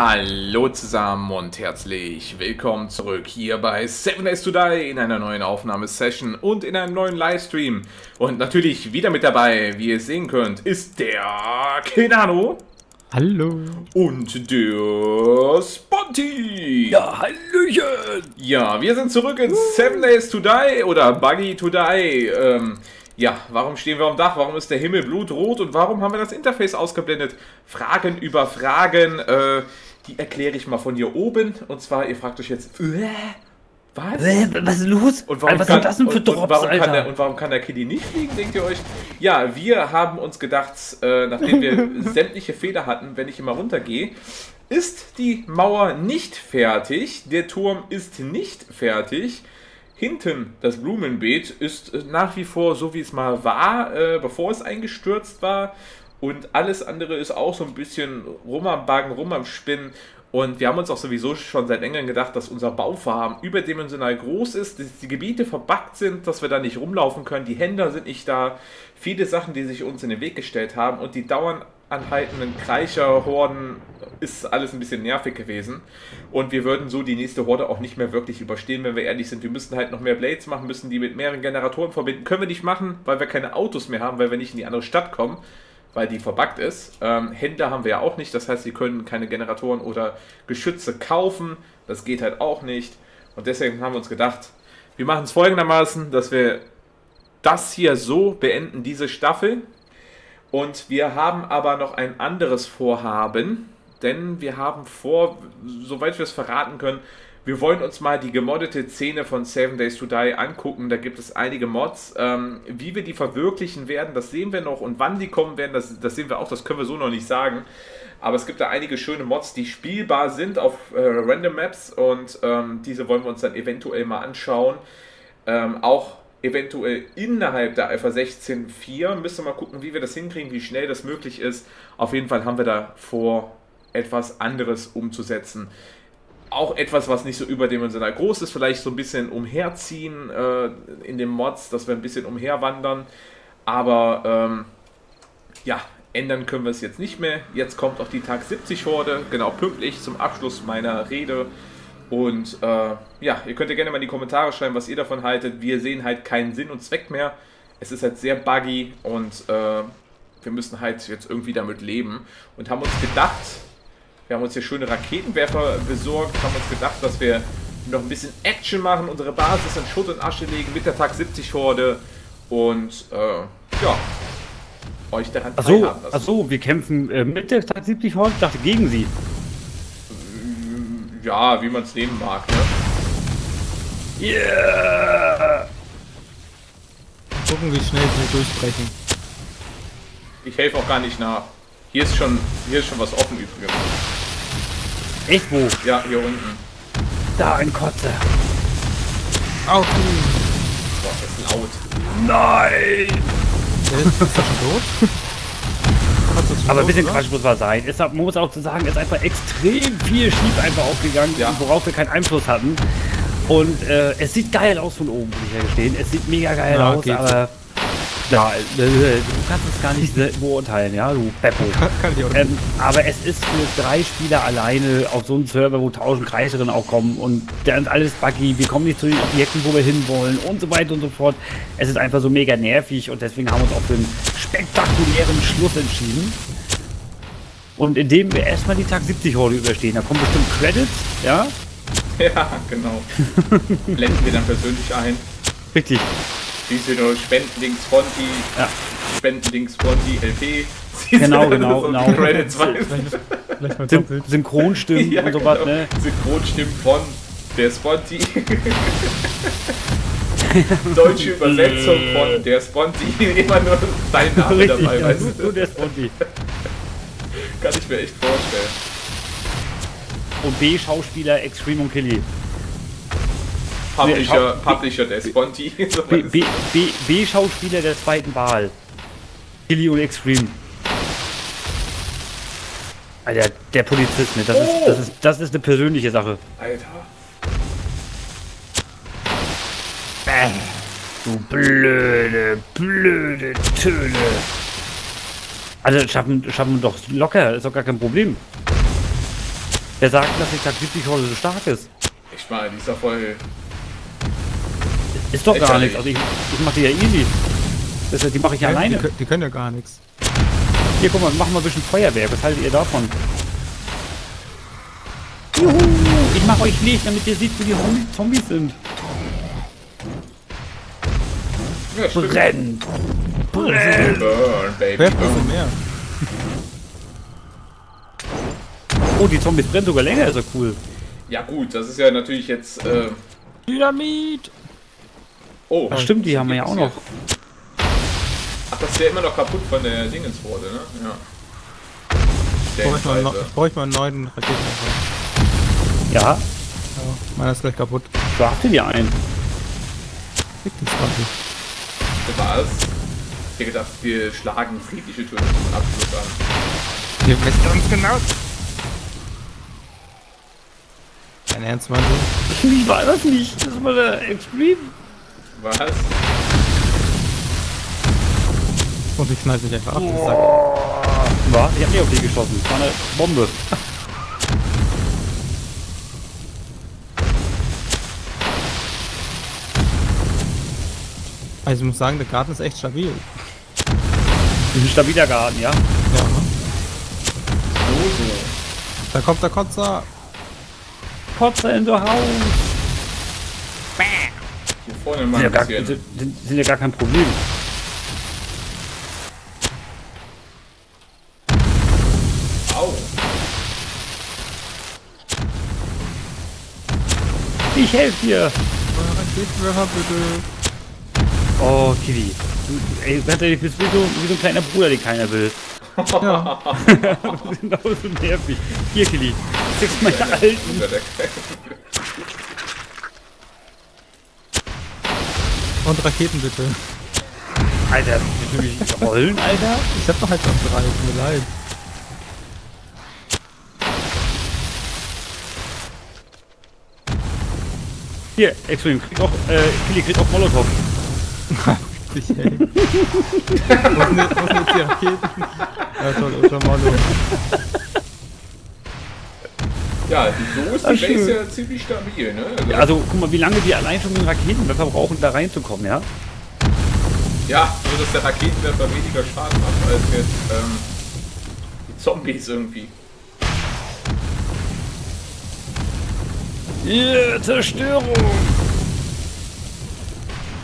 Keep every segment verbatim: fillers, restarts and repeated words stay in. Hallo zusammen und herzlich willkommen zurück hier bei seven Days to Die in einer neuen Aufnahmesession und in einem neuen Livestream. Und natürlich wieder mit dabei, wie ihr sehen könnt, ist der Kenano. Hallo. Und der Sponti. Ja, hallöchen. Ja, wir sind zurück in uh. seven Days to Die oder Buggy to Die. Ähm... Ja, warum stehen wir am Dach? Warum ist der Himmel blutrot? Und warum haben wir das Interface ausgeblendet? Fragen über Fragen, äh, die erkläre ich mal von hier oben. Und zwar, ihr fragt euch jetzt, äh, was? Äh, was ist los? Und warum, was kann, das denn für Drops, und warum kann der, und warum kann der Kitty nicht fliegen, denkt ihr euch? Ja, wir haben uns gedacht, äh, nachdem wir sämtliche Fehler hatten, wenn ich immer runtergehe, ist die Mauer nicht fertig, der Turm ist nicht fertig. Hinten, das Blumenbeet, ist nach wie vor so, wie es mal war, äh, bevor es eingestürzt war. Und alles andere ist auch so ein bisschen rum am Baggen, rum am Spinnen. Und wir haben uns auch sowieso schon seit längerem gedacht, dass unser Bauvorhaben überdimensional groß ist, dass die Gebiete verbuggt sind, dass wir da nicht rumlaufen können. Die Händler sind nicht da. Viele Sachen, die sich uns in den Weg gestellt haben. Und die dauernd anhaltenden Kreicherhorden ist alles ein bisschen nervig gewesen. Und wir würden so die nächste Horde auch nicht mehr wirklich überstehen, wenn wir ehrlich sind. Wir müssten halt noch mehr Blades machen, müssen die mit mehreren Generatoren verbinden. Können wir nicht machen, weil wir keine Autos mehr haben, weil wir nicht in die andere Stadt kommen, weil die verbuggt ist. Ähm, Händler haben wir ja auch nicht, das heißt, sie können keine Generatoren oder Geschütze kaufen. Das geht halt auch nicht. Und deswegen haben wir uns gedacht, wir machen es folgendermaßen, dass wir das hier so beenden, diese Staffel. Und wir haben aber noch ein anderes Vorhaben, denn wir haben vor, soweit wir es verraten können, wir wollen uns mal die gemoddete Szene von seven Days to Die angucken. Da gibt es einige Mods. Ähm, wie wir die verwirklichen werden, das sehen wir noch. Und wann die kommen werden, das, das sehen wir auch. Das können wir so noch nicht sagen. Aber es gibt da einige schöne Mods, die spielbar sind auf äh, Random Maps. Und ähm, diese wollen wir uns dann eventuell mal anschauen. Ähm, auch eventuell innerhalb der Alpha sechzehn Punkt vier. Müssen wir mal gucken, wie wir das hinkriegen, wie schnell das möglich ist. Auf jeden Fall haben wir da vor, etwas anderes umzusetzen. Auch etwas, was nicht so überdimensional groß ist. Vielleicht so ein bisschen umherziehen äh, in den Mods, dass wir ein bisschen umherwandern. Aber ähm, ja, ändern können wir es jetzt nicht mehr. Jetzt kommt auch die Tag siebzig Horde, genau pünktlich zum Abschluss meiner Rede. Und äh, ja, ihr könnt ja gerne mal in die Kommentare schreiben, was ihr davon haltet. Wir sehen halt keinen Sinn und Zweck mehr. Es ist halt sehr buggy und äh, wir müssen halt jetzt irgendwie damit leben. Und haben uns gedacht... Wir haben uns hier schöne Raketenwerfer besorgt, haben uns gedacht, dass wir noch ein bisschen Action machen, unsere Basis in Schutt und Asche legen mit der Tag siebzig Horde und äh, ja, euch daran teilhaben lassen. Ach so, wir kämpfen äh, mit der Tag siebzig Horde, ich dachte gegen sie. Ja, wie man es nehmen mag, ne? Yeah! Gucken, wie schnell sie durchbrechen. Ich helfe auch gar nicht nach. Hier ist schon, hier ist schon was offen übrigens. Echt wo? Ja, hier unten. Da, ein Kotze. Auch boah, das ist laut. Nein! Der ist schon tot? Aber ein bisschen Quatsch muss mal sein. Es hat, man muss auch zu sagen, es ist einfach extrem viel schief einfach aufgegangen, ja, worauf wir keinen Einfluss hatten. Und äh, es sieht geil aus von oben, muss ich ja gestehen. Es sieht mega geil ja, aus, okay, aber... Ja, du kannst es gar nicht beurteilen, ja, du Beppo. Ähm, aber es ist für drei Spieler alleine auf so einem Server, wo tausend Kreise drin auch kommen und dann ist alles buggy, wir kommen nicht zu den Objekten, wo wir hinwollen und so weiter und so fort. Es ist einfach so mega nervig und deswegen haben wir uns auch für einen spektakulären Schluss entschieden. Und indem wir erstmal die Tag siebzig Horde überstehen, da kommen bestimmt Credits, ja? Ja, genau. Blenden wir dann persönlich ein. Richtig. Diese nur Spendenlinks Fonti, ja. Spendenlinks Fonti L P. Sie genau, genau, so genau. Credits Syn Synchronstimmen ja, und so was, genau, ne? Synchronstimmen von der Sponti. Deutsche Übersetzung von der Sponti. Immer nur dein Name richtig, dabei, ja, weißt du? Nur der Sponti. Kann ich mir echt vorstellen. Und B-Schauspieler Extreme und Killy. Publisher, Publisher der Sponti. B-Schauspieler der zweiten Wahl. Killy und Extreme. Alter, der Polizist, ne? Das, oh. ist, das, ist, das ist eine persönliche Sache. Alter. Bäh. Du blöde, blöde Töne. Alter, schaffen, schaffen wir doch locker. Ist doch gar kein Problem. Wer sagt, dass die Taktik-Horde so stark ist? Echt mal, die ist ja voll... Ist doch echt gar nichts. Also ich, ich mach die ja easy. Das, die mache ich ja, ja alleine. Die, die können ja gar nichts. Hier, guck mal, machen wir ein bisschen Feuerwerk. Was haltet ihr davon? Juhu! Ich mach euch nicht, damit ihr seht, wie die Zombies sind. Ja, brennt! Brennt! Burn, baby, burn. Mehr. Oh, die Zombies brennen sogar länger, ist ja cool. Ja gut, das ist ja natürlich jetzt... Äh... Dynamit! Oh, ach, stimmt, die haben wir ja auch noch. Ach, das ist ja immer noch kaputt von der Dingenshorde, ne? Ja. Ich brauche mal einen neuen Raketenwerfer. Ja? Ja, meiner ist gleich kaputt. Warte dir einen. Das war's. Ich hätte gedacht, wir schlagen friedliche Töne zum Abschluss an. Wir wissen uns genau. Dein Ernst, Mann? Ich war das nicht. Das war der Extreme. Was? Und ich schneide mich einfach ab. War? Ich hab nicht auf die geschossen. Das war eine Bombe. Also ich muss sagen, der Garten ist echt stabil. Das ist ein stabiler Garten, ja? Ja. So, da kommt der Kotzer. Kotzer in der Haus. Hier vorne mal ein bisschen. Sind, sind ja gar kein Problem. Ich helfe dir! Oh, Kiwi. Ey, du bist wie so, wie so ein kleiner Bruder, den keiner will. Ja. Genauso nervig. Hier, Kiwi. Du kriegst meine alten. Und Raketen, bitte. Alter, willst du mich rollen, Alter? Ich hab doch halt noch drei, tut mir leid. Hier, Extreme, krieg auch, äh, Kili kriegt auch Molotow. Richtig, ey. Wo sind jetzt die Raketen? Ja, toll, unter Molotow. Ja, so ist die Base ja ziemlich stabil, ne? Also, ja, also, guck mal, wie lange die allein schon den Raketenwerfer brauchen, da reinzukommen, ja? Ja, nur dass der Raketenwerfer weniger Schaden macht, als jetzt, ähm, die Zombies irgendwie. Yeah, Zerstörung!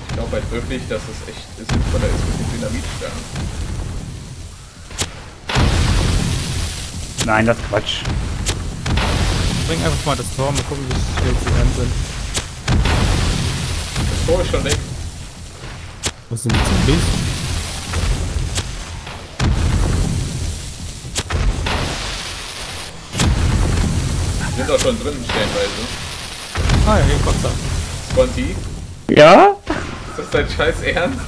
Ich glaube halt wirklich, dass es echt sinnvoller ist mit dem Dynamitstern. Nein, das ist Quatsch. Bring einfach mal das Tor, mal gucken, wie schnell sie rennen sind. Das Tor ist schon weg. Was sind die Zombies? Die sind doch schon drin, stellenweise. Ah ja, hier kommt er. Sponti? Ja? Ist das dein scheiß Ernst?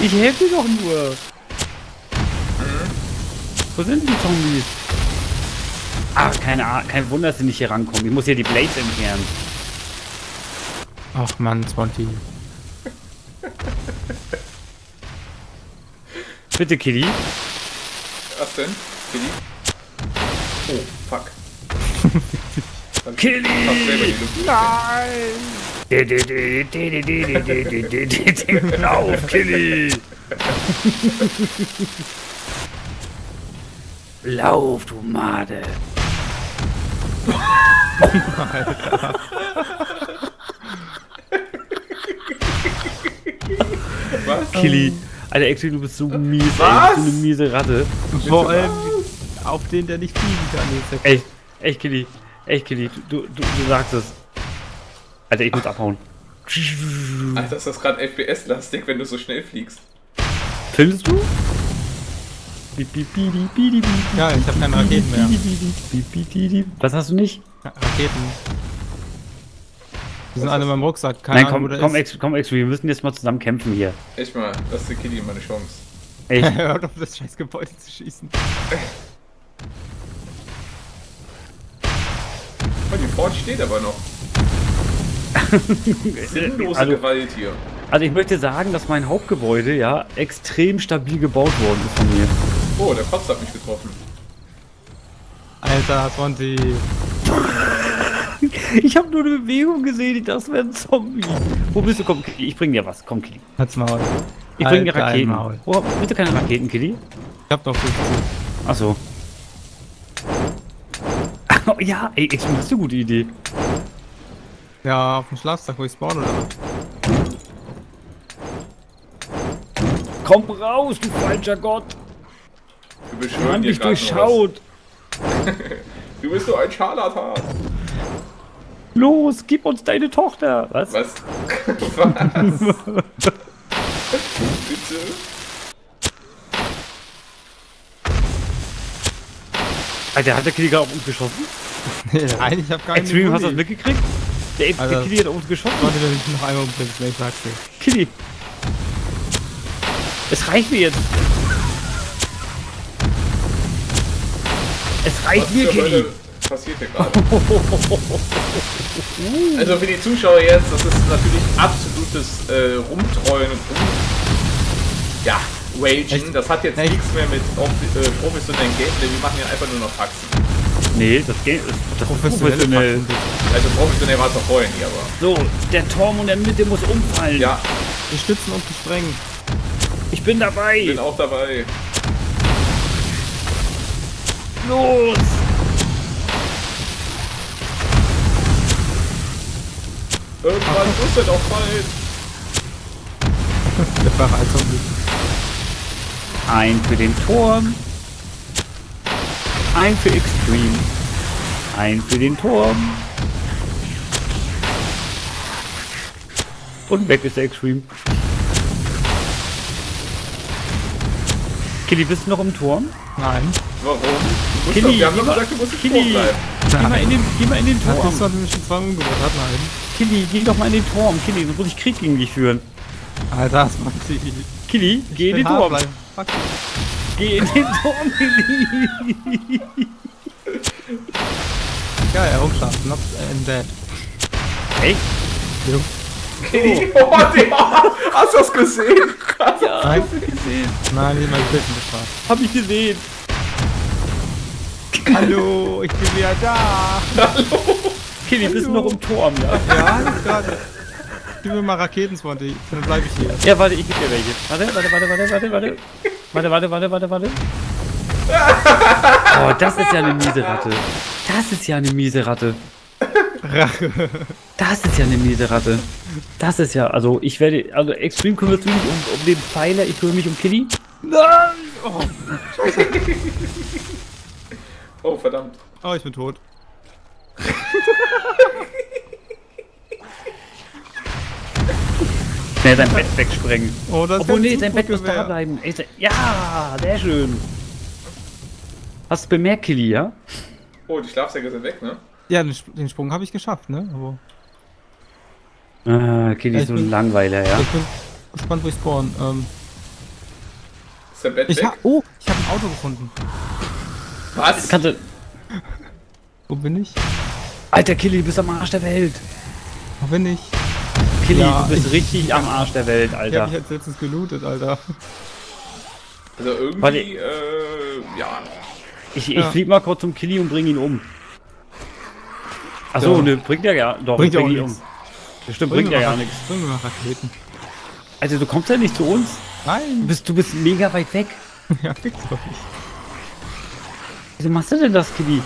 Ich helfe dir doch nur. Mhm. Wo sind die Zombies? Ach, keine Ahnung, kein Wunder, dass sie nicht hier rankommen. Ich muss hier die Blades entfernen. Ach man, Sponti. Bitte, Kitty. Was denn? Kitty? Oh, fuck. Killi! Nein! Lauf, Killi! Lauf, du Made! Was? Killi, Alter, Exil, du bist so mies, ey, du bist so eine miese Ratte. Vor allem auf den, der nicht fliegen kann. Echt, echt, Killi. Echt, Kitty, du, du, du sagst es. Alter, ich muss abhauen. Alter, ist das gerade F P S-lastig, wenn du so schnell fliegst? Findest du? Ja, ich hab keine Raketen mehr. Was hast du nicht? Raketen. Die sind alle in meinem Rucksack. Keine Nein, komm, Ahnung, komm, Ex komm, Ex wir müssen jetzt mal zusammen kämpfen hier. Echt mal, lass dir Kitty meine Chance. Echt? Hör auf, das scheiß Gebäude zu schießen. Die Fort steht aber noch. Sinnlose also, Gewalt hier. Also ich möchte sagen, dass mein Hauptgebäude ja extrem stabil gebaut worden ist von mir. Oh, der Kotz hat mich getroffen. Alter, Fonti. Ich habe nur eine Bewegung gesehen, ich dachte, das wäre ein Zombie. Wo bist du? Komm, Killy, ich bring dir was. Komm, Killy. Halt's Maul. Ich bring dir Raketen. Maul. Oh, bitte keine Raketen, Killy. Ich hab doch fünfzehn. Ach so. Oh, ja, ey, ich finde das eine gute Idee. Ja, auf dem Schlafsack, wo ich spawn, oder? Komm raus, du falscher Gott! Du hast mich durchschaut! Du bist so ein Scharlatan! Los, gib uns deine Tochter! Was? Was? Was? Bitte? Alter, hat der Killy gerade auf uns geschossen? Nein, ich hab gar nicht. Extreme, hast du das mitgekriegt? Der, Alter, der Killy hat auf uns geschossen. Warte, wenn ich noch einmal umbringe, wenn ich sag's dir. Killy! Es reicht mir jetzt! Es reicht mir, Killy! Passiert hier gerade. Also für die Zuschauer jetzt, das ist natürlich absolutes äh, Rumtreuen und Rum... Ja, Ragen. Das hat jetzt Echt? nichts mehr mit äh, professionellen Gameplay, wir machen ja einfach nur noch Faxen. Nee, das geht das professionell. professionell. Also professionell war es doch vorhin hier, aber... So, der Turm in der Mitte muss umfallen. Ja. Wir stützen und besprengen. Ich bin dabei. Ich bin auch dabei. Los! Irgendwann muss er doch fallen! Der Fahrradzombie. Ein für den Turm. Ein für Extreme. Ein für den Turm. Und weg ist der Extreme. Killy, bist du noch im Turm? Nein. Warum? Du musst Killy, doch, wir haben doch gesagt, du musst im Turm bleiben. Geh mal in den, geh mal in den Turm. Das hat mich schon zweimal umgebracht, nein. Killy, geh doch mal in den Turm, Killy, sonst muss ich Krieg gegen dich führen. Alter, das macht sie. Killy, geh in den Turm. Fuck. Geh in den Turm, Killy. Ja, er rumschafft. Not in dead. Echt? Jo. Killy, oh, Digga! Hast du das gesehen? Hast du das gesehen? Nein, ich hab mal gebissen, das war's. Hab ich gesehen. Hallo, ich bin wieder da. Hallo. Killy, bist du noch im Turm, ja? Ja, gerade. Gib mir mal Raketen, Swanty, dann bleibe ich hier. Ja, warte, ich geb dir welche. Warte, warte, warte, warte, warte, warte. Warte, warte, warte, warte, warte. Oh, das ist ja eine miese Ratte. Das ist ja eine miese Ratte. Rache. Das ist ja eine miese Ratte. Das ist ja, also ich werde, also Extreme kümmert sich um, um den Pfeiler, ich kümmere mich um Killy. Nein! Oh, Scheiße. Oh, verdammt. Oh, ich bin tot. Schnell sein Bett wegsprengen. Oh, das Obwohl, nee, sein Bett muss da bleiben. Ja, sehr schön. Hast du bemerkt, Killy, ja? Oh, die Schlafsäcke sind weg, ne? Ja, den Sprung habe ich geschafft, ne? Aber ah, Killy ist so ein Langweiler, ja? Ich bin gespannt, wo ich spawn. Ähm ist dein Bett ich weg? Oh, ich habe ein Auto gefunden. Was? Kannst du... Wo bin ich? Alter, Killy, du bist am Arsch der Welt. Wo bin ich? Killy, ja, du bist ich, richtig ich, am Arsch der Welt, Alter. Ich hab mich jetzt letztens gelootet, Alter. Also irgendwie, Warte. äh, ja. Ich, ich ja. flieg mal kurz zum Killy und bring ihn um. Achso, ja. ne, bringt er ja. Doch, bringt bring ihn um. Bestimmt bringt er ja nichts. Bring mir mal Raketen. Also du kommst ja nicht zu uns. Nein. Du bist, du bist mega weit weg. Ja, fix doch nicht. Wieso machst du denn das, Killy?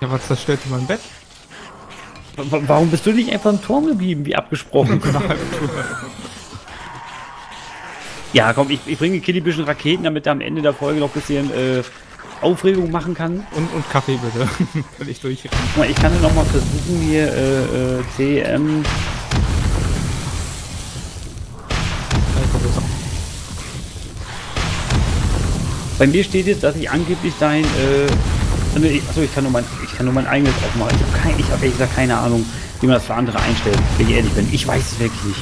Ja, was zerstört in meinem Bett? Warum bist du nicht einfach im Turm geblieben, wie abgesprochen? Ja, komm, ich, ich bringe Killy ein bisschen Raketen, damit er am Ende der Folge noch ein bisschen äh, Aufregung machen kann. Und, und Kaffee bitte, weil ich durchrennen. Ich kann ja noch mal versuchen hier, äh, äh, C M... Bei mir steht jetzt, dass ich angeblich dein... Äh, Achso, ich kann nur mein, ich kann nur mein eigenes aufmachen. Ich habe kein, ich hab ehrlich gesagt keine Ahnung, wie man das für andere einstellt, wenn ich ehrlich bin. Ich weiß es wirklich nicht.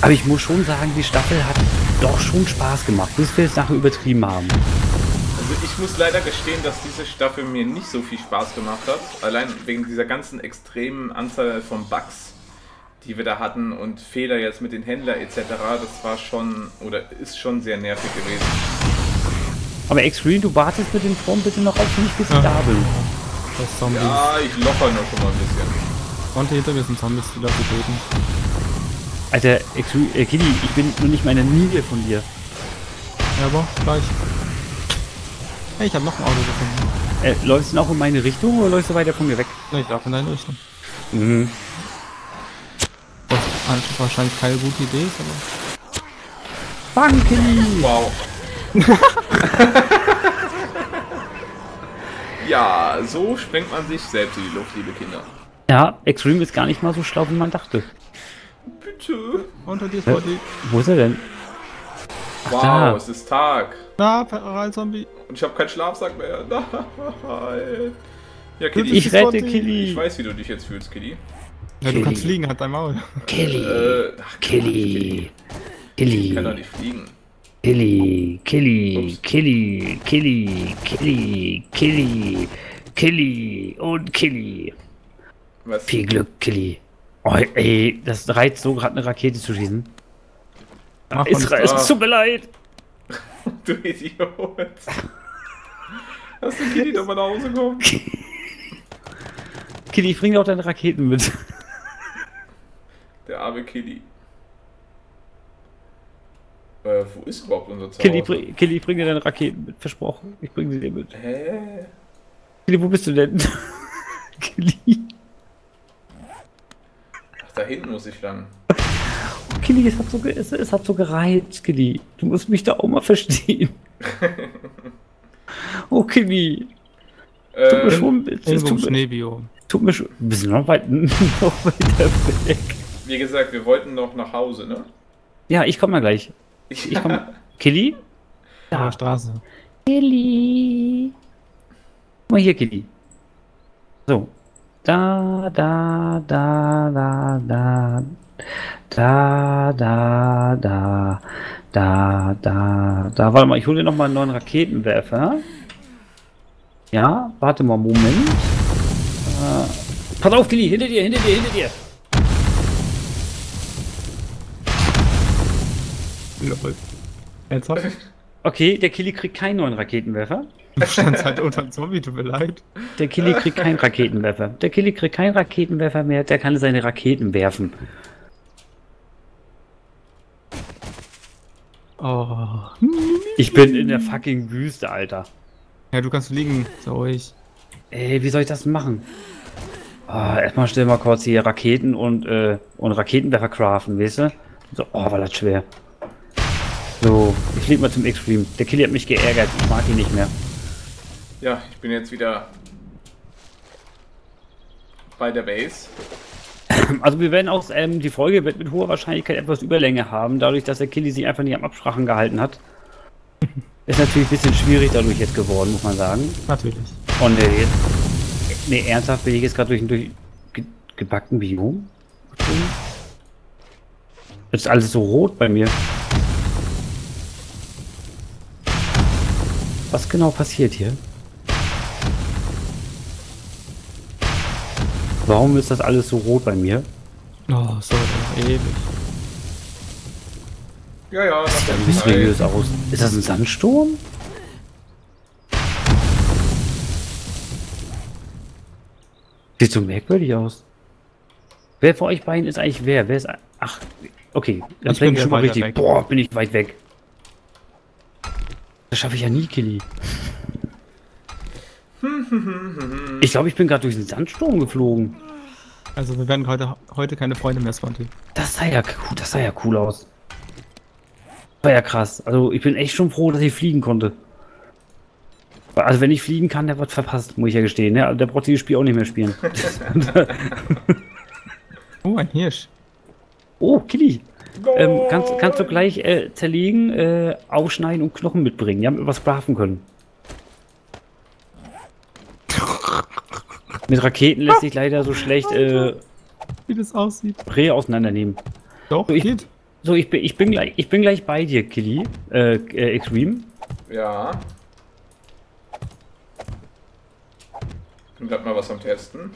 Aber ich muss schon sagen, die Staffel hat doch schon Spaß gemacht, bis wir es nachher übertrieben haben. Also ich muss leider gestehen, dass diese Staffel mir nicht so viel Spaß gemacht hat. Allein wegen dieser ganzen extremen Anzahl von Bugs, die wir da hatten und Fehler jetzt mit den Händlern et cetera. Das war schon, oder ist schon sehr nervig gewesen. Aber Extreme, du wartest mit dem Form bitte noch auf mich, bis ich da bin. Das Zombies. Ja, ich locker noch schon mal ein bisschen. Und hinter mir sind Zombies, die da getöten. Alter, Extreme, äh, Kitty, ich bin nur nicht meine Nähe von dir. Ja, aber gleich. Hey, ich hab noch ein Auto gefunden. Äh, läufst du auch in meine Richtung oder läufst du weiter von mir weg? Ich darf in deine Richtung. Mhm. Das ist wahrscheinlich keine gute Idee, aber... Danke! Wow. Ja, so sprengt man sich selbst in die Luft, liebe Kinder. Ja, Extreme ist gar nicht mal so schlau, wie man dachte. Bitte. Unter dir ist äh, Body. Wo ist er denn? Ach, wow, da. Es ist Tag. Na, rein Zombie. Und ich habe keinen Schlafsack mehr. Nein. Ja, Kitty, ich rette Kitty. Ich weiß, wie du dich jetzt fühlst, Kitty. Ja, Kitty. Du kannst fliegen, halt dein Maul. Kitty. Äh, ach, Kitty. Kitty. Ich kann doch nicht fliegen. Killy, Killy, Killy, Killy, Killy, Killy, Killy und Killy. Was? Viel Glück, Killy. Oh, ey, das reizt so gerade eine Rakete zu schießen. Mach Israel, es tut mir leid. Du Idiot. Hast du Killy nochmal nach Hause gekommen? Killy, ich bring dir auch deine Raketen mit. Der arme Killy. Äh, wo ist überhaupt unser Zuhause? Killy, Killy, ich bring dir deine Raketen mit, versprochen. Ich bring sie dir mit. Hä? Killy, wo bist du denn? Killy. Ach, da hinten muss ich lang. Oh, Killy, es hat, so es, es hat so gereizt, Killy. Du musst mich da auch mal verstehen. Oh, Killy. Ähm, tut mir schon bitte. Es tut, Schneebiom. Tut mir schon. Bist du noch, weit, noch weiter weg? Wie gesagt, wir wollten noch nach Hause, ne? Ja, ich komme mal gleich. Ich komm. Killy? Da, ja, Straße. Killy. Guck mal hier, Killy. So. Da, da, da, da, da. Da, da, da. Da, da, da. Warte mal, ich hole dir nochmal einen neuen Raketenwerfer. Ja, warte mal, Moment. Äh, pass auf, Killy, hinter dir, hinter dir, hinter dir. Okay, der Killy kriegt keinen neuen Raketenwerfer. Du standst halt unter dem Zombie, tut mir leid. Der Killy kriegt keinen Raketenwerfer. Der Killy kriegt keinen Raketenwerfer mehr, der kann seine Raketen werfen. Oh. Ich bin in der fucking Wüste, Alter. Ja, du kannst fliegen, so ich. Ey, wie soll ich das machen? Oh, erstmal schnell mal kurz hier Raketen und, äh, und Raketenwerfer craften, weißt du? So, oh, war das schwer. So, ich flieg mal zum Extreme. Der Killy hat mich geärgert, ich mag ihn nicht mehr. Ja, ich bin jetzt wieder bei der Base. Also wir werden auch, ähm, die Folge wird mit hoher Wahrscheinlichkeit etwas Überlänge haben, dadurch, dass der Killy sich einfach nicht am Absprachen gehalten hat. Ist natürlich ein bisschen schwierig dadurch jetzt geworden, muss man sagen. Natürlich. Und äh, jetzt, nee, ernsthaft bin ich jetzt gerade durch ein durch, ge, gebackten Biom. Ist alles so rot bei mir. Was genau passiert hier? Warum ist das alles so rot bei mir? Oh, so ewig. Ja, ja. Das sieht ja mysteriös aus. Ist das ein Sandsturm? Sieht so merkwürdig aus. Wer von euch beiden ist eigentlich wer? Wer ist... Ach, okay. Dann denke ich schon mal richtig. Weg. Boah, bin ich weit weg. Das schaffe ich ja nie, Killy. Ich glaube, ich bin gerade durch den Sandsturm geflogen. Also wir werden heute, heute keine Freunde mehr, Swanty. Das sah ja cool, das sah ja cool aus. Das war ja krass. Also ich bin echt schon froh, dass ich fliegen konnte. Also wenn ich fliegen kann, der wird verpasst, muss ich ja gestehen. Ne? Der braucht dieses Spiel auch nicht mehr spielen. Oh, ein Hirsch. Oh, Killy. Ähm, kannst, kannst du gleich äh, zerlegen, äh, aufschneiden und Knochen mitbringen. Die haben irgendwas brafen können. Mit Raketen lässt sich leider so schlecht äh, wie das aussieht. Rehe auseinandernehmen. Doch, so, ich, geht. So, ich bin, ich bin gleich, ich bin gleich bei dir, Killy. Äh, äh, Extreme. Ja. Ich bin grad mal was am Testen.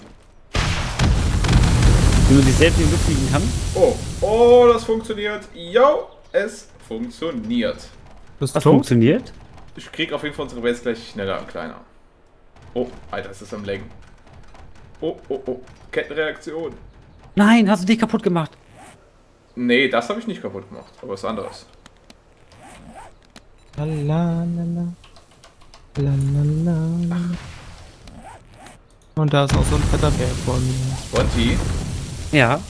Wie man sich selbst in die Luft fliegen kann. Oh, oh, das funktioniert. Jo, es funktioniert. Das, das funktioniert? Ich krieg auf jeden Fall unsere Base gleich schneller und kleiner. Oh, Alter, es ist am Längen. Oh, oh, oh. Kettenreaktion. Nein, hast du dich kaputt gemacht? Nee, das habe ich nicht kaputt gemacht, aber was anderes. La, la, la, la, la, la. Und da ist auch so ein fetter Berg vor mir. Sponti? Ja.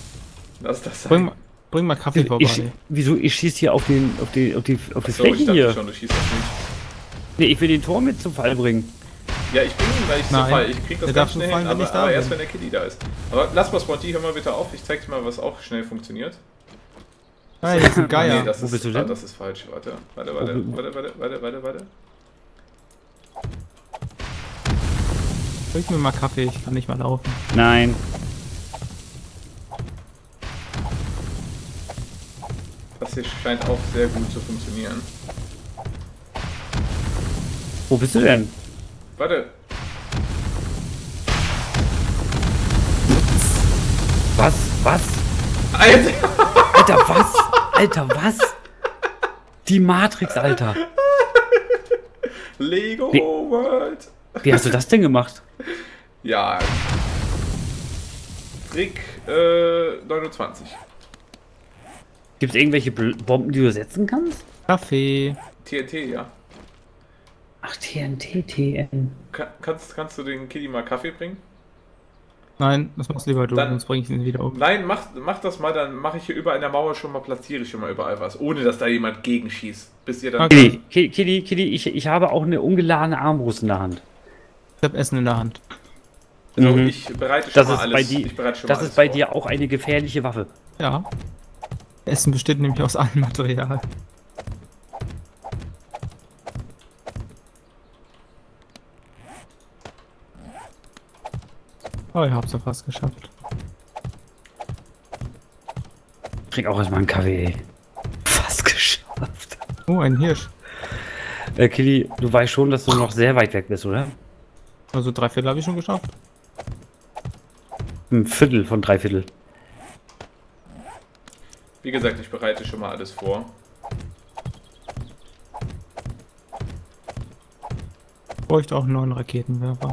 Lass das sein. Bring mal, bring mal Kaffee ich, vorbei. Ich, wieso? Ich schieß hier auf den, auf die, auf die, auf die Fläche ich hier. Schon, du schießt das nicht. Nee, ich will den Tor mit zum Fall bringen. Ja, ich bringe ihn gleich zum Fall. Ich krieg das ganz schnell hin, aber, aber erst wenn der Kitty da ist. Aber lass mal Sponti, hör mal bitte auf. Ich zeig dir mal, was auch schnell funktioniert. Nein, das ist ein Geier. Nee, das ist, ah, das ist falsch. Warte, warte, warte, warte, warte, warte, warte, warte. Bring mir mal Kaffee, ich kann nicht mal laufen. Nein. Das hier scheint auch sehr gut zu funktionieren. Wo bist du denn? Warte. Was? Was? Alter! Alter, was? Alter, was? Die Matrix, Alter. Lego wie, World. Wie hast du das denn gemacht? Ja. Trick äh, neunundzwanzig. Gibt es irgendwelche Bomben, die du setzen kannst? Kaffee. T N T, ja. Ach, T N T, T N. Kann, kannst, kannst du den Kitty mal Kaffee bringen? Nein, das machst du lieber du, dann, sonst bringe ich ihn wieder um. Nein, mach, mach das mal, dann mache ich hier überall in der Mauer schon mal, platziere ich schon mal überall was, ohne dass da jemand gegenschießt. Bis ihr dann. Okay. Kitty, Kitty, Kitty, ich, ich habe auch eine ungeladene Armbrust in der Hand. Ich habe Essen in der Hand. So, mhm. Ich bereite schon das mal ist alles, bei die, ich bereite schon Das mal alles ist bei vor. dir auch eine gefährliche Waffe. Ja. Essen besteht nämlich aus allem Material. Oh, ich hab's ja fast geschafft. Ich krieg auch erstmal einen Kaffee. Fast geschafft. Oh, ein Hirsch. Äh, Kitty, du weißt schon, dass du noch sehr weit weg bist, oder? Also drei Viertel habe ich schon geschafft. Ein Viertel von drei Viertel. Wie gesagt, ich bereite schon mal alles vor. Ich bräuchte auch einen neuen Raketenwerfer.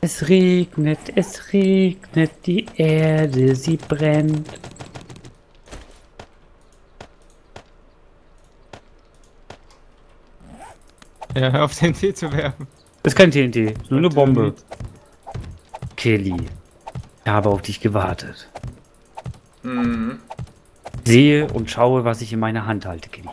Es regnet, es regnet, die Erde, sie brennt. Ja, hör auf T N T zu werfen. Das ist kein T N T, nur eine Bombe. Kelly, ich habe auf dich gewartet. Mhm. Sehe und schaue, was ich in meiner Hand halte, Kelly.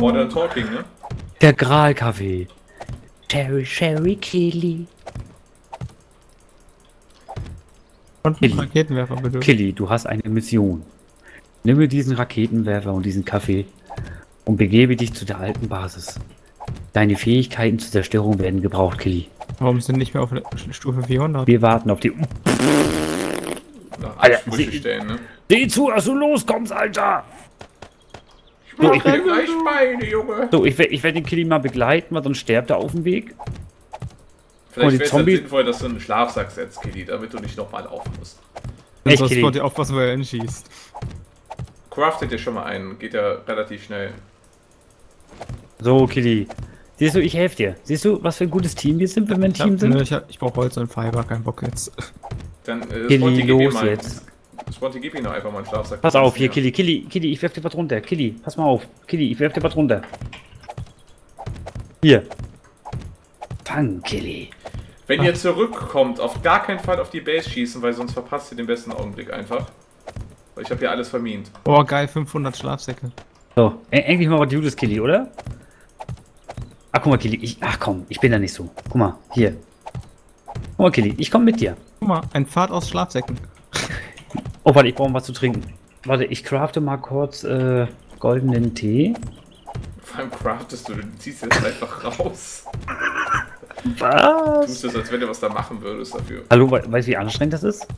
Modern Talking, ne? Der Gral-Kaffee. Sherry, Sherry, Killy. Und einen Raketenwerfer, bitte. Killy, du hast eine Mission. Nimm diesen Raketenwerfer und diesen Kaffee und begebe dich zu der alten Basis. Deine Fähigkeiten zur Zerstörung werden gebraucht, Killy. Warum sind nicht mehr auf Stufe vierhundert? Wir warten auf die... Na, Alter, seh, stellen, ne? Seh zu, dass du loskommst, Alter! So, ich, bin, gleich meine, Junge. so ich, ich werde den Kitty mal begleiten, weil sonst sterbt er auf dem Weg. Vielleicht wäre es dann sinnvoll, dass du einen Schlafsack setzt, Kitty, damit du nicht nochmal auf musst. Echt, sonst Kitty. Wollt ihr aufpassen, wo er hinschießt. Craftet ihr schon mal einen, geht ja relativ schnell. So, Kitty. Siehst du, ich helfe dir. Siehst du, was für ein gutes Team wir sind, wenn wir ein Team sind? Ich, ich brauche Holz und Fiber, kein Bock jetzt. Dann äh, Kitty, los jetzt. Sponti, gib ihm noch einfach mal einen Schlafsack. Pass auf, hier, Killy, Killy, Killy, ich werf dir was runter. Killy, pass mal auf. Killy, ich werf dir was runter. Hier. Fang, Killy. Wenn Ach. ihr zurückkommt, auf gar keinen Fall auf die Base schießen, weil sonst verpasst ihr den besten Augenblick einfach. Weil ich habe hier alles vermint. Oh, geil, fünfhundert Schlafsäcke. So, endlich mal was Judas, Killy, oder? Ach, guck mal, Killy, ich, ach komm, ich bin da nicht so. Guck mal, hier. Guck mal, Killy, ich komm mit dir. Guck mal, ein Pfad aus Schlafsäcken. Oh, warte, ich brauche was zu trinken. Warte, ich crafte mal kurz äh, goldenen Tee. Vor allem craftest du, du ziehst jetzt einfach raus. Was? Tust du es, als wenn du was da machen würdest dafür. Hallo, we weißt du, wie anstrengend das ist?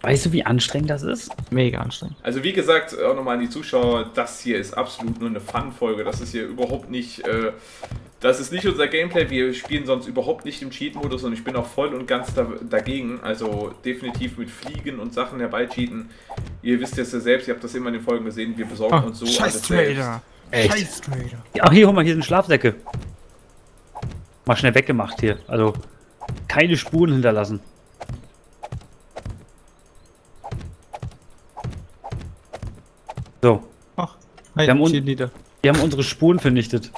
Weißt du, wie anstrengend das ist? Mega anstrengend. Also wie gesagt, auch nochmal an die Zuschauer, das hier ist absolut nur eine Fun-Folge. Das ist hier überhaupt nicht... Äh, Das ist nicht unser Gameplay, wir spielen sonst überhaupt nicht im Cheat-Modus und ich bin auch voll und ganz da dagegen. Also definitiv mit Fliegen und Sachen herbeicheaten. Ihr wisst es ja selbst, ihr habt das immer in den Folgen gesehen, wir besorgen oh, uns so Scheiß alles Trader. Selbst. Scheiß Trader. Ach hier, guck mal, hier sind Schlafsäcke. Mal schnell weggemacht hier, also keine Spuren hinterlassen. So. Ach, wir haben, wir haben unsere Spuren vernichtet.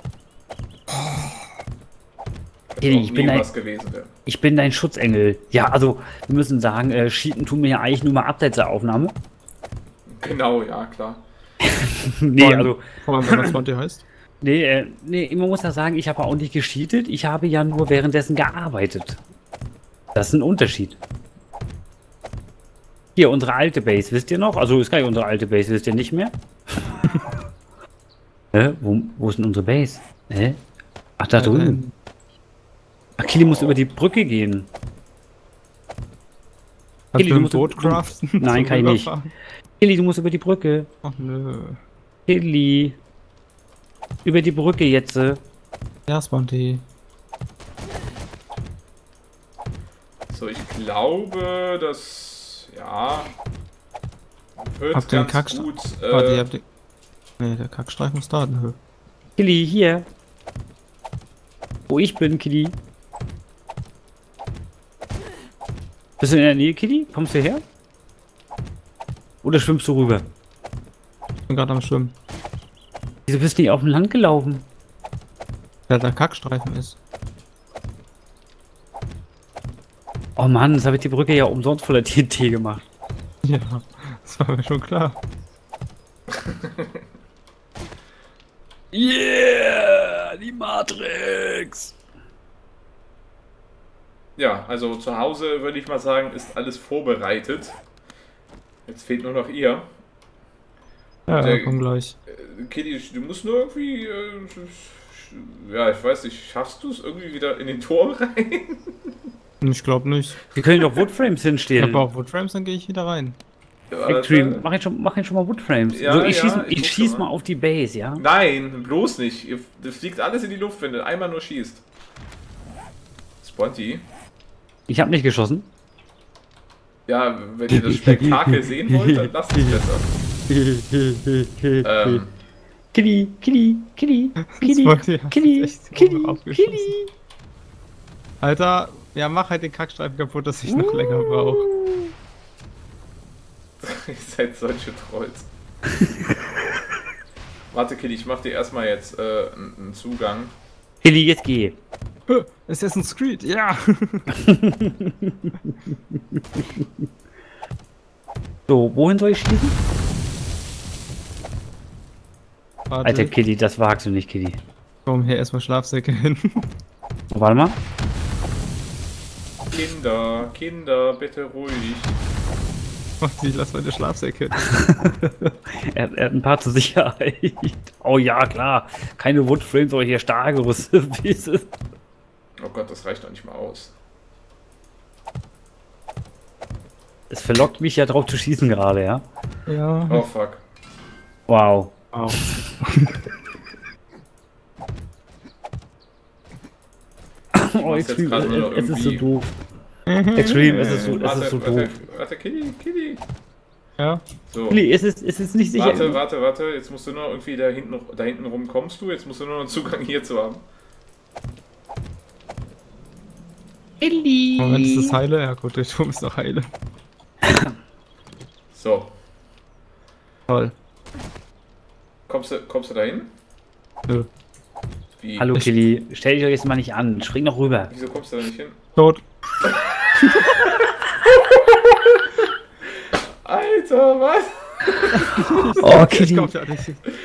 Ich bin, ein, gewesen, ja. ich bin dein Schutzengel. Ja, also wir müssen sagen, äh, Cheaten tun wir ja eigentlich nur mal abseits der Aufnahme. Genau, ja, klar. nee, Von, also. Wenn das Monty heißt? Nee, äh, nee, man muss ja sagen, ich habe auch nicht gecheatet, ich habe ja nur währenddessen gearbeitet. Das ist ein Unterschied. Hier, unsere alte Base, wisst ihr noch? Also ist gar nicht unsere alte Base, wisst ihr nicht mehr? äh, wo, wo ist denn unsere Base? Hä? Ach, da ja, drüben. Nein. Ach, Kili muss über die Brücke gehen. Kili, du musst ein Boot craften? Nein, kann ich nicht. Kili, du musst über die Brücke. Ach nö. Kili. Über die Brücke jetzt. Ja, Sponti. So, ich glaube, dass... Ja... Wird habt ganz Kackst gut... Äh... Warte, ihr habt den... Nee, der Kackstreifen ist da. Kili, hier. Wo ich bin, Kili. Bist du in der Nähe, Kili? Kommst du her? Oder schwimmst du rüber? Ich bin gerade am Schwimmen. Wieso bist du nicht auf dem Land gelaufen? Weil da Kackstreifen ist. Oh Mann, das habe ich die Brücke ja umsonst voller T N T gemacht. Ja, das war mir schon klar. Yeah, die Matrix! Ja, also zu Hause würde ich mal sagen, ist alles vorbereitet. Jetzt fehlt nur noch ihr. Ja, der, komm gleich. Kitty, du musst nur irgendwie... Äh, ja, ich weiß nicht, schaffst du es irgendwie wieder in den Turm rein? Ich glaube nicht. Wir können doch Woodframes hinstellen. Ich habe auch Woodframes, dann gehe ich wieder rein. Ja, Dream, mach jetzt schon, mach jetzt schon mal Woodframes. Ja, so, ich ja, schieß, ich ich schieß mal auf die Base, ja? Nein, bloß nicht. Ihr, das fliegt alles in die Luft, wenn du einmal nur schießt. Sponti. Ich hab nicht geschossen. Ja, wenn ihr das Spektakel sehen wollt, dann lasst mich besser. ähm. Kili, Kili, Kili, Kili, Kili, Kili, Alter, ja mach halt den Kackstreifen kaputt, dass ich noch uh. länger brauche. Ihr seid solche Trolls. Warte, Kili, ich mach dir erstmal jetzt äh, einen Zugang. Kili, jetzt geh. Es ist ein Screed, ja. So, wohin soll ich schießen? Warte. Alter, Kili, das wagst du nicht, Kili. Komm, hier erstmal Schlafsäcke hin. Warte mal. Kinder, Kinder, bitte ruhig. Ich lass meine Schlafsäcke. er, er hat ein paar zur Sicherheit. Oh ja, klar. Keine Woodframes, aber hier starke Rüstwieses. Oh Gott, das reicht doch nicht mal aus. Es verlockt mich ja drauf zu schießen gerade, ja? Ja. Oh fuck. Wow. Wow. oh, Extreme, es irgendwie... ist so doof. Extreme, es ist so, warte, es ist so warte, doof. Warte, Kili, Kili. Ja. So. Kili, es ist, es ist nicht sicher. Warte, warte, warte. Jetzt musst du nur irgendwie da hinten, da hinten rum kommst du. Jetzt musst du nur einen Zugang hierzu haben. Kili. Moment, ist das heile? Ja gut, der Turm ist doch heile. So. Toll. Kommst du, kommst du da hin? Nö. Wie? Hallo Kili, stell dich doch jetzt mal nicht an. Spring noch rüber. Wieso kommst du da nicht hin? Tot. Alter, was? Oh, Kili.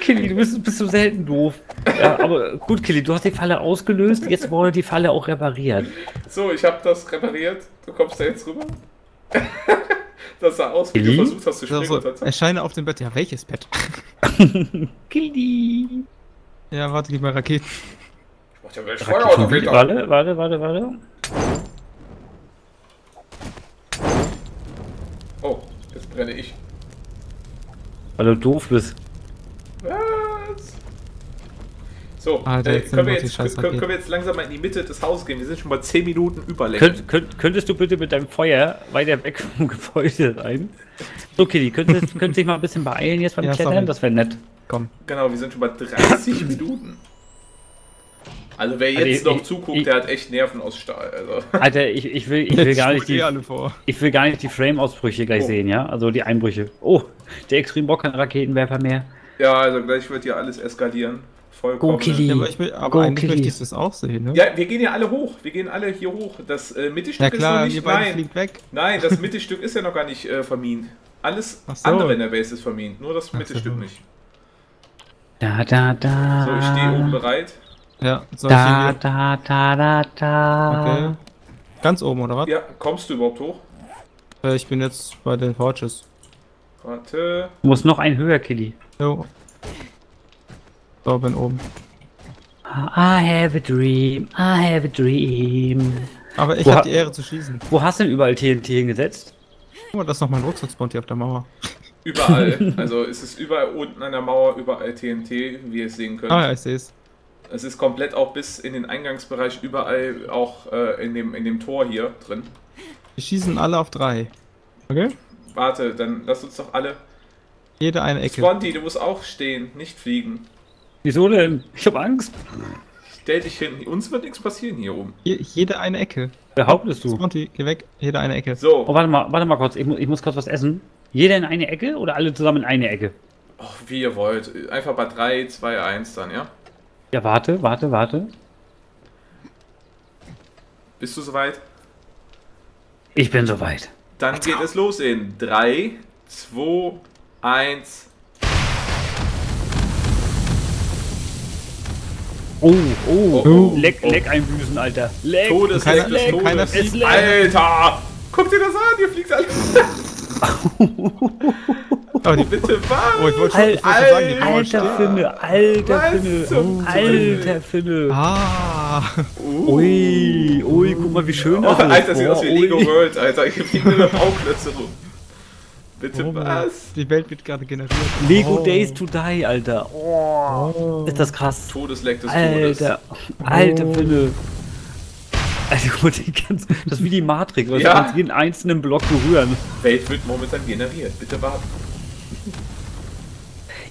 Kili, du bist, bist so selten doof. Ja, aber gut, Kili, du hast die Falle ausgelöst, jetzt wurde die Falle auch repariert. So, ich habe das repariert. Du kommst da jetzt rüber? Das sah aus, wie du versucht hast zu springen. Also, erscheine auf dem Bett. Ja, welches Bett? Kili. Ja, warte, gib mal Raketen. Ich mach ja gleich Feuer auf dem Bett. Warte, warte, warte, warte. Oh, jetzt brenne ich. Weil du doof bist. Was? So, Alter, jetzt äh, können, wir jetzt, können, können wir jetzt langsam mal in die Mitte des Hauses gehen? Wir sind schon mal zehn Minuten Überlänge. Könnt, könnt, könntest du bitte mit deinem Feuer weiter weg vom Gebäude sein? So, Kitty, könntest du dich mal ein bisschen beeilen jetzt beim ja, Klettern? Sorry. Das wäre nett. Komm. Genau, wir sind schon bei dreißig Minuten. Also wer jetzt also, noch ich, zuguckt, ich, der hat echt Nerven aus Stahl. Also. Alter, ich, ich will, ich will gar nicht die, ich will gar nicht die Frame-Ausbrüche gleich oh. sehen, ja? Also die Einbrüche. Oh, der Extreme Bock hat Raketenwerfer mehr. Ja, also gleich wird hier alles eskalieren. Vollkommen. Go Killy. Ja, aber ich will, aber Go eigentlich Killy. möchtest du es auch sehen, ne? Ja, wir gehen ja alle hoch. Wir gehen alle hier hoch. Das äh, Mittelstück ja, klar, ist noch nicht... Nein. Fliegt weg. Nein, das Mittelstück ist ja noch gar nicht äh, vermint. Alles so. andere in der Base ist vermint. Nur das Ach, Mittelstück so. nicht. Da, da, da. So, ich stehe oben bereit. Ja, soll da, ich da, da, da, da. Okay. Ganz oben, oder was? Ja, kommst du überhaupt hoch? Äh, ich bin jetzt bei den Forges. Warte. Du musst noch einen höher, Killy. Jo. So, bin oben. I have a dream, I have a dream. Aber ich habe die Ehre zu schießen. Wo hast du denn überall T N T hingesetzt? Guck mal, das ist noch mein Rucksack-Spawn hier auf der Mauer. Überall. Also es ist überall unten an der Mauer, überall T N T, wie ihr es sehen könnt. Ah ja, ich sehe es. Es ist komplett auch bis in den Eingangsbereich, überall auch äh, in, dem, in dem Tor hier drin. Wir schießen alle auf drei. Okay? Warte, dann lass uns doch alle... Jede eine Ecke. Sponti, du musst auch stehen, nicht fliegen. Wieso denn? Ich hab Angst. Stell dich hin, uns wird nichts passieren hier oben. Je, jede eine Ecke. Behauptest du? Sponti, geh weg, jede eine Ecke. So. Oh, warte mal, warte mal kurz, ich, ich muss kurz was essen. Jeder in eine Ecke oder alle zusammen in eine Ecke? Ach, wie ihr wollt. Einfach bei drei, zwei, eins dann, ja? Ja, warte, warte, warte. Bist du soweit? Ich bin soweit. Dann Let's geht go. es los in drei, zwei, eins. Oh, oh, oh, leck, oh. leck einbüßen, Alter. Leck, Todes, keiner, leck, leck, keiner fliegt. Leck. Alter! Guck dir das an, hier fliegt alles. Aber die bitte was? Oh, ich wollte schon, ich wollte Al sagen, die Alter Finne, alter Finne, oh, alter Finne. Ah. Oh. Ui, ui, guck mal, wie schön das oh, ist. Alter, das sieht oh, aus wie ui. Lego World, Alter. Ich fliege nur noch Bauklötze rum. Bitte oh, was? Die Welt wird gerade generiert. Lego oh. Days to Die, Alter. Oh. Ist das krass. Todesleck des Todes. Alter, alter oh. Finne. Also gut, das ist wie die Matrix, weil ja. wir uns jeden einzelnen Block berühren. Welt wird momentan generiert, bitte warten.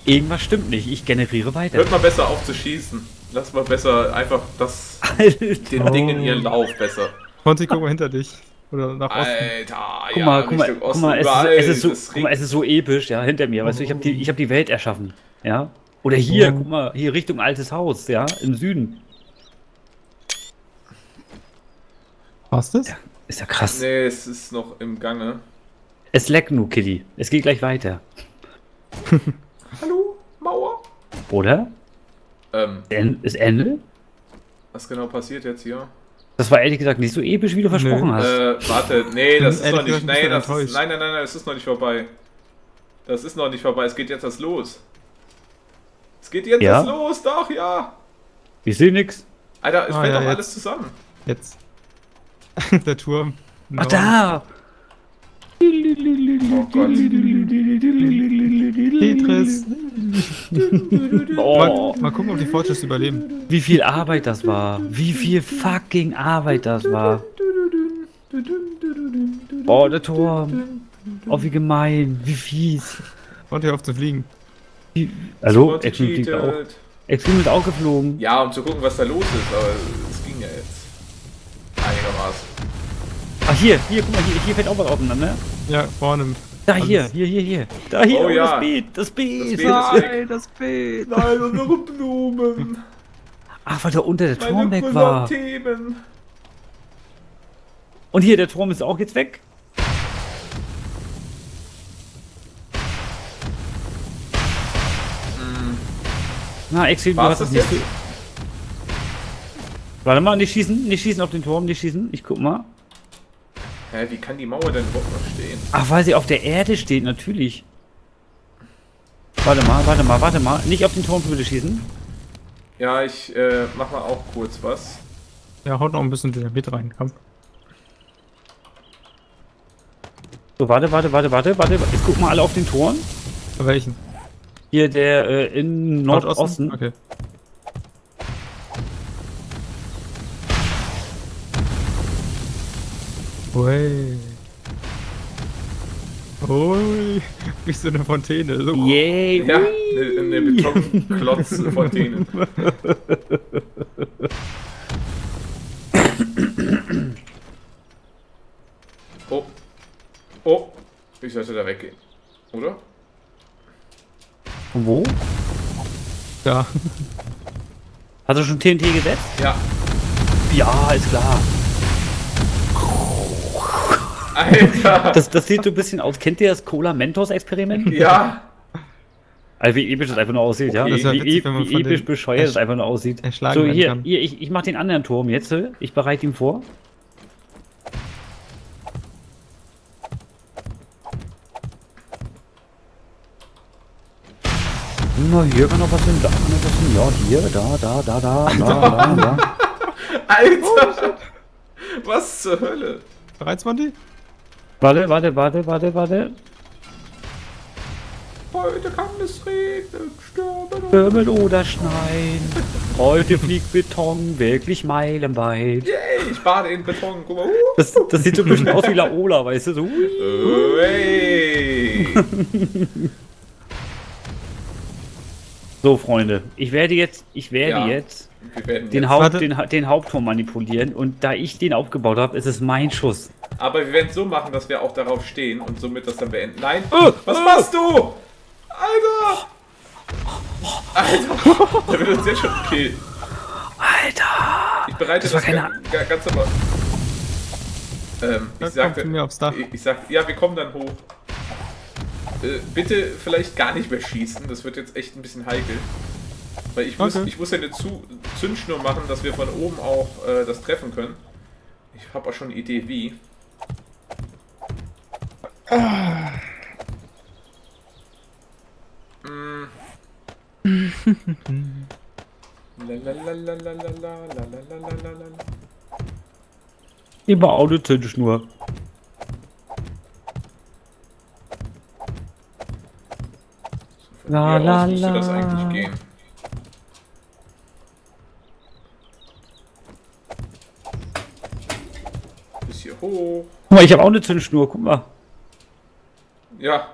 Irgendwas stimmt nicht, ich generiere weiter. Hört mal besser auf zu schießen. Lass mal besser einfach das Alter. den Dingen ihren Lauf besser. Monty, guck mal hinter dich. Oder nach Osten. Alter, guck mal, ja, guck, mal, Osten, guck, mal, es überall, ist, es ist so, guck mal, es ist so episch, ja, hinter mir. Weißt oh. du, ich habe die, ich hab die Welt erschaffen, ja. Oder hier, oh. guck mal, hier Richtung Altes Haus, ja, im Süden. War's das? Ja, ist ja krass. Nee, es ist noch im Gange. Es leckt nur, Kitty. Es geht gleich weiter. Hallo, Mauer? Oder? Ähm. Ist Ende? Was genau passiert jetzt hier? Das war ehrlich gesagt nicht so episch, wie du versprochen Nö. hast. Äh, warte, nee, das ist noch nicht. Nein, das ist, nein, nein, nein, nein, das ist noch nicht vorbei. Das ist noch nicht vorbei. Es geht jetzt das los. Es geht jetzt ja? das los, doch, ja. Ich sehe nix. Alter, es ah, fällt ja, doch jetzt. alles zusammen. Jetzt. Der Turm. No. Ach da! Oh Gott. Tetris. oh. mal, mal gucken, ob die Forges überleben. Wie viel Arbeit das war. Wie viel fucking Arbeit das war. Oh, der Turm. Oh, wie gemein. Wie fies. Und hör auf zu fliegen. Wie, also, Extreme fliegt auch. Extreme ist auch geflogen. Ja, um zu gucken, was da los ist. Aber es ging ja jetzt. Einigermaßen. Ach hier, hier, guck mal, hier, hier fällt auch was auseinander. Ja, vorne. Da alles. hier, hier, hier, hier. Da hier, oh, oh, ja. das Beet, das Beet. Nein, das Beet. Nein, unsere Blumen. Ach, weil da unter der Meine Turm weg war. Themen. Und hier, der Turm ist auch jetzt weg. Hm. Na, Exil, du hast das nicht. Jetzt? Warte mal, nicht schießen, nicht schießen auf den Turm, nicht schießen. Ich guck mal. Hä, wie kann die Mauer denn überhaupt noch stehen? Ach, weil sie auf der Erde steht, natürlich. Warte mal, warte mal, warte mal. Nicht auf den Turm bitte schießen. Ja, ich äh, mach mal auch kurz was. Ja, haut noch ein bisschen Dynamit rein, komm. So, warte, warte, warte, warte, warte. Jetzt guck mal alle auf den Turm. Welchen? Hier, der äh, in Nordosten. Nordosten? Okay. Ui. Ui. Wie so eine Fontäne. So. Yay. Yeah. Ja, eine, eine Betonklotz-Fontäne. Oh. Oh. Ich sollte da weggehen. Oder? Wo? Da. Hat er schon T N T gesetzt? Ja. Ja, ist klar. Alter! Das, das sieht so ein bisschen aus. Kennt ihr das Cola-Mentos-Experiment? Ja! Also wie episch das einfach nur aussieht, okay. Ja? Das wie witzig, wie, wie episch bescheuert das einfach nur aussieht. So, hier, hier ich, ich mach den anderen Turm jetzt. Ich bereite ihn vor. Na, hier kann noch was hin, da kann noch was hin. Ja, hier, da, da, da, da, da, da, da. Alter! Was zur Hölle? Bereits, Mandy? Warte, warte, warte, warte, warte. Heute kann es regnen, stürmen, stürmen oder schneien. Heute fliegt Beton wirklich meilenweit. Yay, yeah, ich bade in Beton. Guck mal. Uh. Das, das sieht so ein bisschen aus wie Laola, weißt du? So. So, Freunde, ich werde jetzt, ich werde ja, jetzt, den, jetzt. Haupt, den, den Hauptturm manipulieren und da ich den aufgebaut habe, ist es mein Schuss. Aber wir werden es so machen, dass wir auch darauf stehen und somit das dann beenden. Nein! Oh, was oh. machst du? Alter! Alter! Der will uns jetzt schon killen. Alter! Ich bereite das, das keine... ganz normal. Ähm, ich sagte, mir aufs Dach. Ich, ich sagte, ja, wir kommen dann hoch. Bitte vielleicht gar nicht mehr schießen, das wird jetzt echt ein bisschen heikel. Weil ich muss, okay. ich muss ja eine Zu Zündschnur machen, dass wir von oben auch äh, das treffen können. Ich habe auch schon eine Idee wie. Ah. Mm. Immer auch eine Zündschnur. La, la, aus, müsste das eigentlich gehen. Bis hier hoch. Guck mal, ich habe auch eine Zündschnur, guck mal. Ja,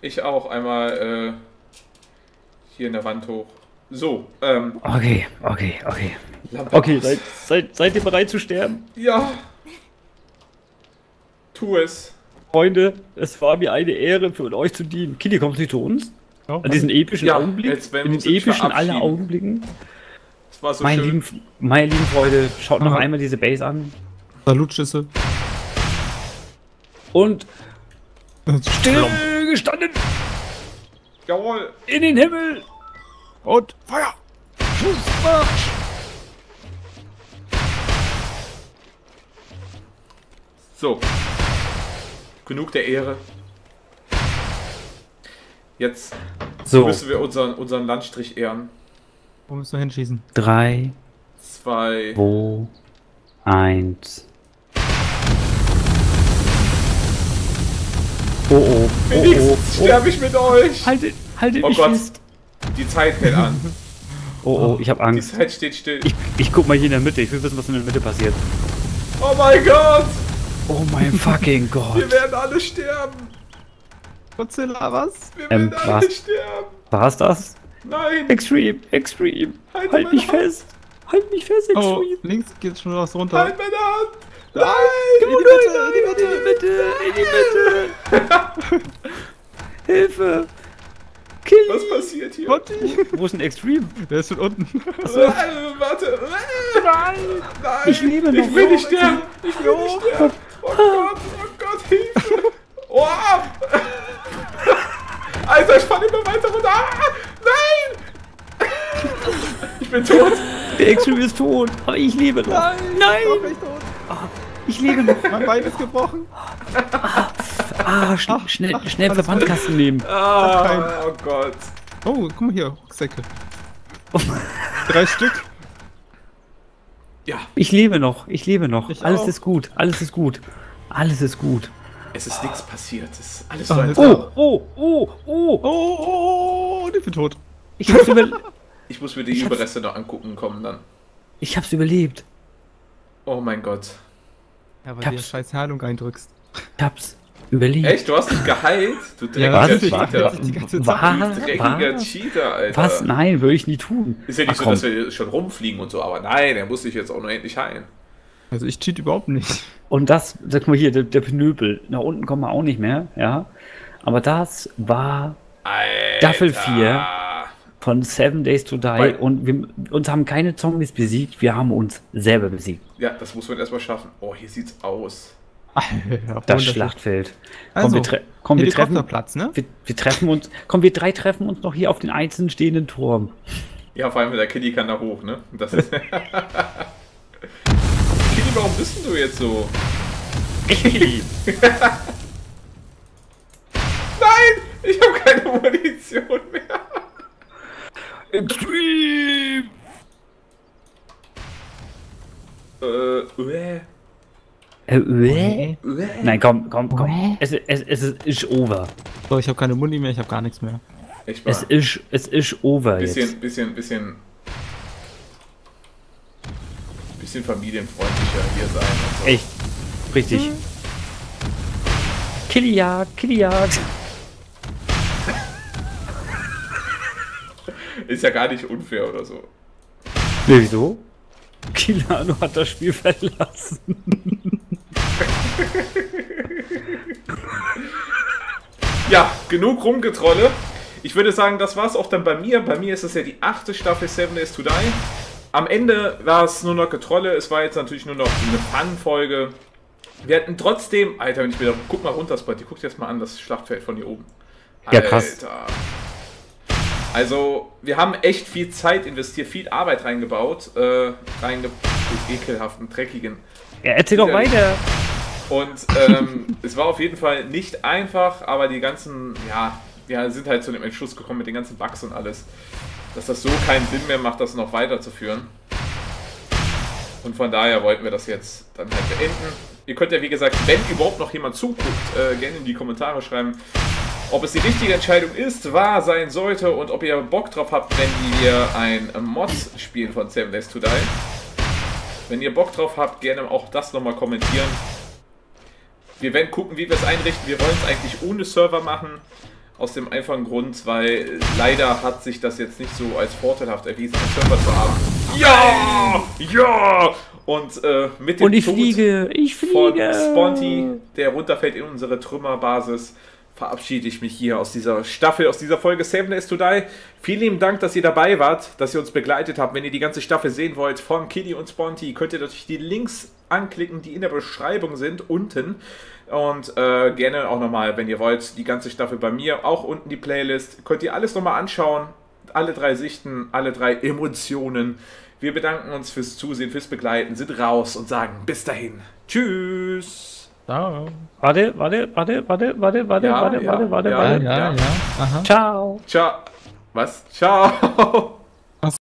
ich auch. Einmal äh, hier in der Wand hoch. So, ähm. Okay, okay, okay. Lampe okay, seid, seid, seid ihr bereit zu sterben? Ja. Tu es. Freunde, es war mir eine Ehre, für euch zu dienen. Kili, kommst du zu uns? An diesen epischen ja, Augenblick, in den epischen aller Augenblicken. Das war so meine, schön. Lieben, meine lieben Freunde, schaut Aha. noch einmal diese Base an. Salutschüsse. Und still gestanden. Jawohl. In den Himmel. Und Feuer. Schuss, Marsch. So. Genug der Ehre. Jetzt so. müssen wir unseren, unseren Landstrich ehren. Wo müssen wir hinschießen? Drei, zwei, zwei, eins. Oh oh. Wenigstens oh, oh, sterbe oh. ich mit euch. Haltet, haltet oh mich Gott. fest. Die Zeit hält an. Oh oh, ich habe Angst. Die Zeit steht still. Ich, ich guck mal hier in der Mitte. Ich will wissen, was in der Mitte passiert. Oh mein Gott. Oh mein fucking Gott. Wir werden alle sterben. Godzilla, was? Wir ähm, werden alle sterben! War's das? Nein! Extreme! Extreme! Halt, halt mich Hand. fest! Halt mich fest, Extreme! Oh, links geht's schon raus runter! Halt meine Hand! Nein! Nein. In, die Mitte, in die Mitte! In die Mitte! In die Mitte! Hilfe! Kill! Was passiert hier? Wo, wo ist ein Extreme? Der ist schon unten! Achso. Nein, warte! Nein! Nein! Ich lebe noch! Ich will nicht sterben! Ich will nicht sterben! Oh Gott! Oh Gott! Hilfe! Oh! Alter, ich falle immer weiter runter. Ah, nein! Ich bin tot. Der Extreme ist tot, aber ich lebe noch. Nein! Nein. Ich, bin tot. Oh, ich lebe noch. Mein Bein ist gebrochen. Ah, ah schn ach, schnell, ach, schnell Verbandkasten nehmen. Ah, oh Gott. Oh, guck mal hier, Rucksäcke. Oh. Drei Stück. Ja. Ich lebe noch, ich lebe noch. Ich alles auch. ist gut, alles ist gut. Alles ist gut. Es ist nichts passiert, es ist alles so ein Oh, oh, oh, oh, oh, oh, oh, ich bin tot. Ich, hab's ich muss mir die ich Überreste hab's... noch angucken, kommen dann. Ich hab's überlebt. Oh mein Gott. Ja, weil Taps. Du dir scheiß Heilung eindrückst. Taps. Überlegt. Echt, du hast dich geheilt? Du dreckiger ja, Cheater. Du dreckiger Cheater, Alter. Was? Nein, würde ich nie tun. Ist ja nicht Ach, so, komm. dass wir schon rumfliegen und so, aber nein, er muss sich jetzt auch nur endlich heilen. Also ich cheat überhaupt nicht. Und das, sag mal hier, der, der Pnöbel. Nach unten kommen wir auch nicht mehr, ja. Aber das war Staffel vier von Seven Days to Die. Weil und wir uns haben keine Zombies besiegt, wir haben uns selber besiegt. Ja, das muss man erstmal schaffen. Oh, hier sieht's aus. Alter, das Schlachtfeld. Also, komm, wir, tre komm, wir treffen Platz, ne? Wir, wir treffen uns. Komm, wir drei treffen uns noch hier auf den einzeln stehenden Turm. Ja, vor allem mit der Kitty kann da hoch, ne? Das ist Kitty, warum bist denn du jetzt so? Kitty! Nein! Ich habe keine Munition mehr! Extreme! Äh, Äh, Nein, komm, komm, komm. Es, es, es ist over. So, ich habe keine Muni mehr, ich habe gar nichts mehr. Ich es ist, es ist over bisschen, jetzt. Bisschen, bisschen, bisschen familienfreundlicher hier sein. Und so. Echt, richtig. Hm. Killjagd, Killjagd. Ist ja gar nicht unfair oder so. Nee, wieso? Kilano hat das Spiel verlassen. Ja, genug rumgetrolle. Ich würde sagen, das war's auch dann bei mir. Bei mir ist es ja die achte Staffel Seven Days to Die. Am Ende war es nur noch Getrolle. Es war jetzt natürlich nur noch eine Fun-Folge. Wir hatten trotzdem... Alter, wenn ich wieder... Guck mal runter, Spotty. Guck dir jetzt mal an, das Schlachtfeld von hier oben. Alter. Ja, krass. Also, wir haben echt viel Zeit investiert, viel Arbeit reingebaut. Äh, reingebaut. Ekelhaften, dreckigen. Ja, erzähl doch weiter. Und ähm, es war auf jeden Fall nicht einfach, aber die ganzen, ja, wir sind halt zu dem Entschluss gekommen mit den ganzen Bugs und alles, dass das so keinen Sinn mehr macht, das noch weiterzuführen. Und von daher wollten wir das jetzt dann halt beenden. Ihr könnt ja, wie gesagt, wenn überhaupt noch jemand zuguckt, äh, gerne in die Kommentare schreiben, ob es die richtige Entscheidung ist, wahr sein sollte und ob ihr Bock drauf habt, wenn wir ein Mod spielen von Seven Days to Die. Wenn ihr Bock drauf habt, gerne auch das nochmal kommentieren. Wir werden gucken, wie wir es einrichten. Wir wollen es eigentlich ohne Server machen. Aus dem einfachen Grund, weil leider hat sich das jetzt nicht so als vorteilhaft erwiesen, einen Server zu haben. Ja! Ja! Und äh, mit dem Und ich Tod fliege. Ich fliege. von Sponty, der runterfällt in unsere Trümmerbasis, verabschiede ich mich hier aus dieser Staffel, aus dieser Folge Seven Days to Die. Vielen lieben Dank, dass ihr dabei wart, dass ihr uns begleitet habt. Wenn ihr die ganze Staffel sehen wollt von Kitty und Sponty, könnt ihr natürlich die Links anklicken, die in der Beschreibung sind, unten. Und äh, gerne auch nochmal, wenn ihr wollt, die ganze Staffel bei mir, auch unten die Playlist. Könnt ihr alles nochmal anschauen, alle drei Sichten, alle drei Emotionen. Wir bedanken uns fürs Zusehen, fürs Begleiten, sind raus und sagen bis dahin. Tschüss! Ciao. Warte, warte, warte, warte, warte, warte, ja, warte, ja, warte, warte, ja, warte. Ja, ja. Ja. Ciao. Ciao. Was? Ciao.